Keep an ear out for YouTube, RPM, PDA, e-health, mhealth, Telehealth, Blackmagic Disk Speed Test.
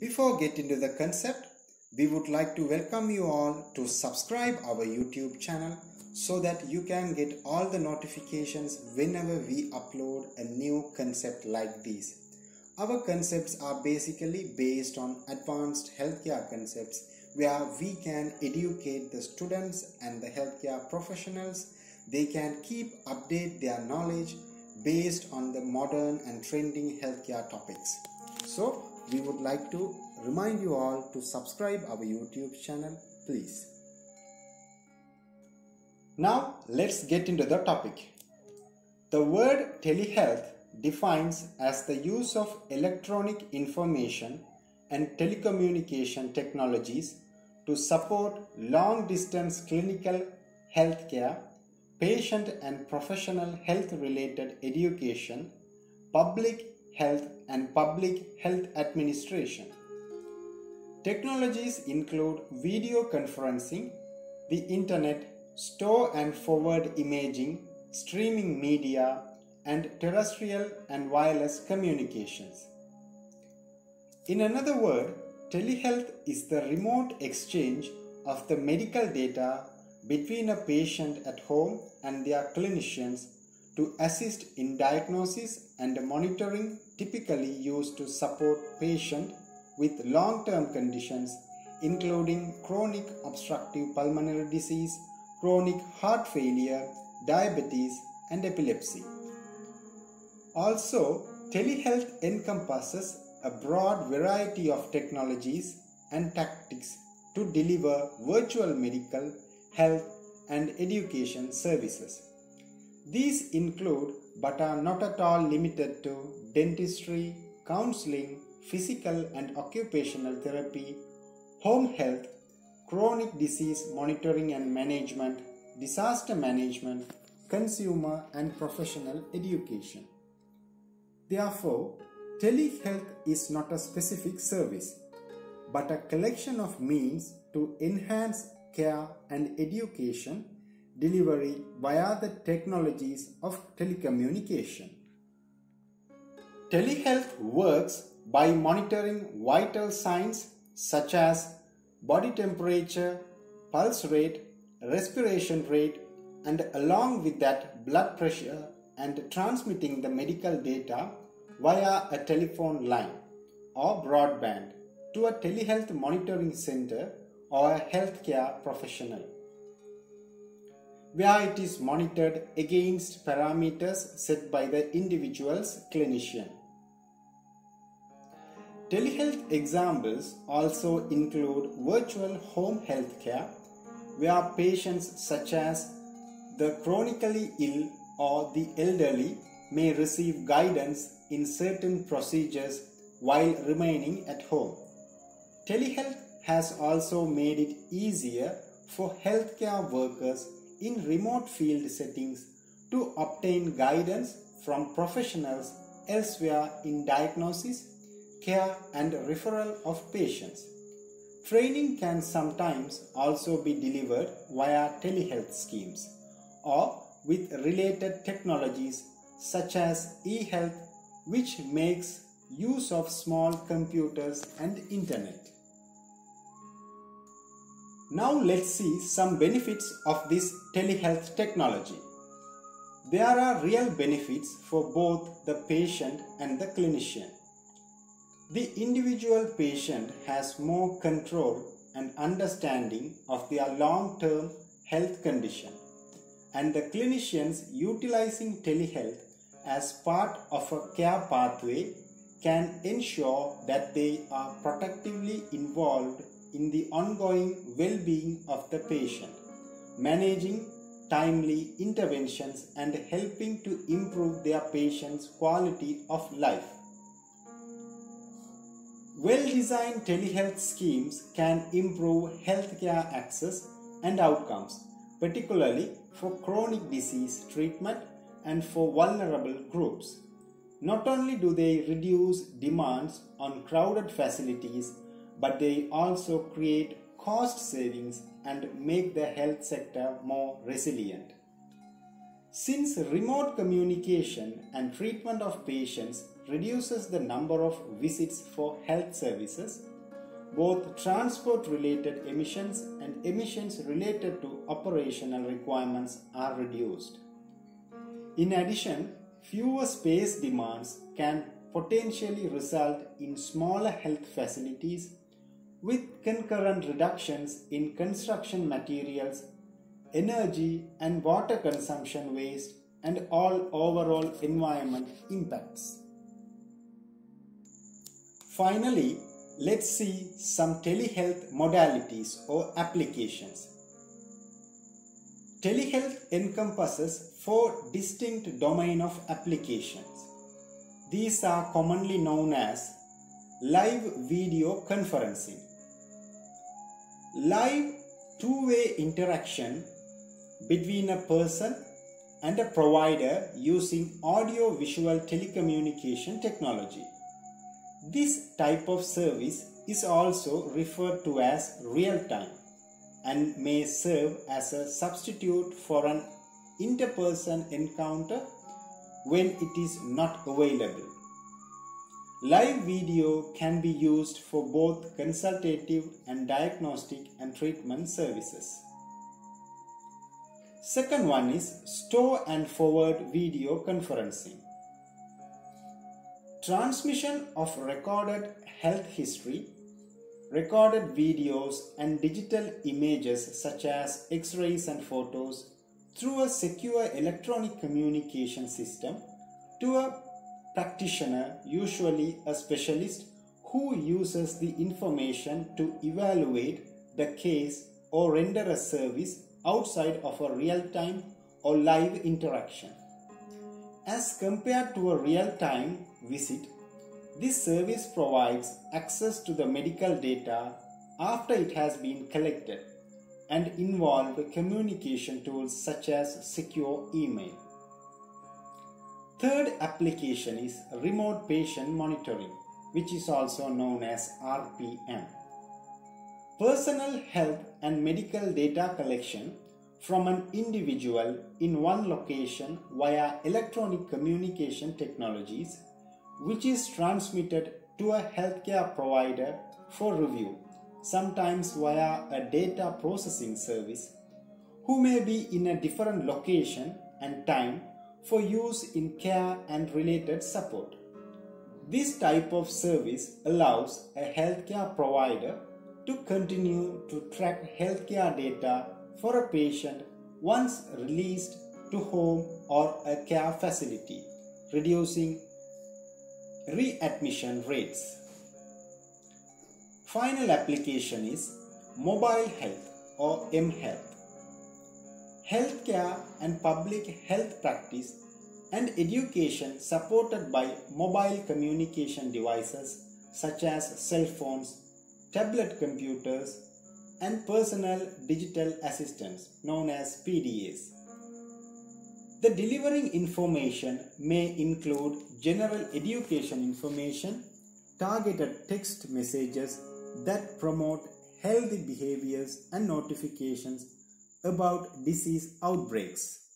Before getting into the concept, we would like to welcome you all to subscribe our YouTube channel so that you can get all the notifications whenever we upload a new concept like these. Our concepts are basically based on advanced healthcare concepts where we can educate the students and the healthcare professionals. They can keep update their knowledge based on the modern and trending healthcare topics. So we would like to remind you all to subscribe our YouTube channel, please. Now let's get into the topic. The word telehealth defines as the use of electronic information and telecommunication technologies to support long-distance clinical healthcare, patient and professional health-related education, public health and public health administration. Technologies include video conferencing, the internet, store and forward imaging, streaming media, and terrestrial and wireless communications. In another word, telehealth is the remote exchange of the medical data between a patient at home and their clinicians to assist in diagnosis and monitoring, typically used to support patients with long-term conditions including chronic obstructive pulmonary disease, chronic heart failure, diabetes, and epilepsy. Also, telehealth encompasses a broad variety of technologies and tactics to deliver virtual medical, health, and education services. These include but are not at all limited to dentistry, counseling, physical and occupational therapy, home health, chronic disease monitoring and management, disaster management, consumer and professional education. Therefore, telehealth is not a specific service, but a collection of means to enhance care and education delivery via the technologies of telecommunication. Telehealth works by monitoring vital signs such as body temperature, pulse rate, respiration rate, and along with that blood pressure, and transmitting the medical data via a telephone line or broadband to a telehealth monitoring center or a healthcare professional, where it is monitored against parameters set by the individual's clinician. Telehealth examples also include virtual home healthcare, where patients such as the chronically ill or the elderly may receive guidance in certain procedures while remaining at home. Telehealth has also made it easier for healthcare workers in remote field settings to obtain guidance from professionals elsewhere in diagnosis, care, and referral of patients. Training can sometimes also be delivered via telehealth schemes or with related technologies such as e-health, which makes use of small computers and internet. Now let's see some benefits of this telehealth technology. There are real benefits for both the patient and the clinician. The individual patient has more control and understanding of their long-term health condition, and the clinicians utilizing telehealth as part of a care pathway can ensure that they are proactively involved in the ongoing well-being of the patient, managing timely interventions and helping to improve their patient's quality of life. Well-designed telehealth schemes can improve healthcare access and outcomes, particularly for chronic disease treatment and for vulnerable groups. Not only do they reduce demands on crowded facilities, but they also create cost savings and make the health sector more resilient. Since remote communication and treatment of patients reduces the number of visits for health services, both transport-related emissions and emissions related to operational requirements are reduced. In addition, fewer space demands can potentially result in smaller health facilities with concurrent reductions in construction materials, energy and water consumption waste, and all overall environment impacts. Finally, let's see some telehealth modalities or applications. Telehealth encompasses 4 distinct domains of applications. These are commonly known as live video conferencing, live two-way interaction between a person and a provider using audio-visual telecommunication technology. This type of service is also referred to as real-time and may serve as a substitute for an interperson encounter when it is not available. Live video can be used for both consultative and diagnostic and treatment services. Second one is store and forward video conferencing. Transmission of recorded health history, recorded videos and digital images such as x-rays and photos through a secure electronic communication system to a practitioner, usually a specialist, who uses the information to evaluate the case or render a service outside of a real-time or live interaction. As compared to a real-time visit, this service provides access to the medical data after it has been collected and involve communication tools such as secure email. Third application is remote patient monitoring, which is also known as RPM. Personal health and medical data collection from an individual in one location via electronic communication technologies, which is transmitted to a healthcare provider for review, sometimes via a data processing service, who may be in a different location and time for use in care and related support. This type of service allows a healthcare provider to continue to track healthcare data for a patient once released to home or a care facility, reducing readmission rates. Final application is mobile health or mHealth. Healthcare and public health practice and education supported by mobile communication devices such as cell phones, tablet computers, and personal digital assistants known as PDAs. The delivering information may include general education information, targeted text messages that promote healthy behaviors, and notifications about disease outbreaks.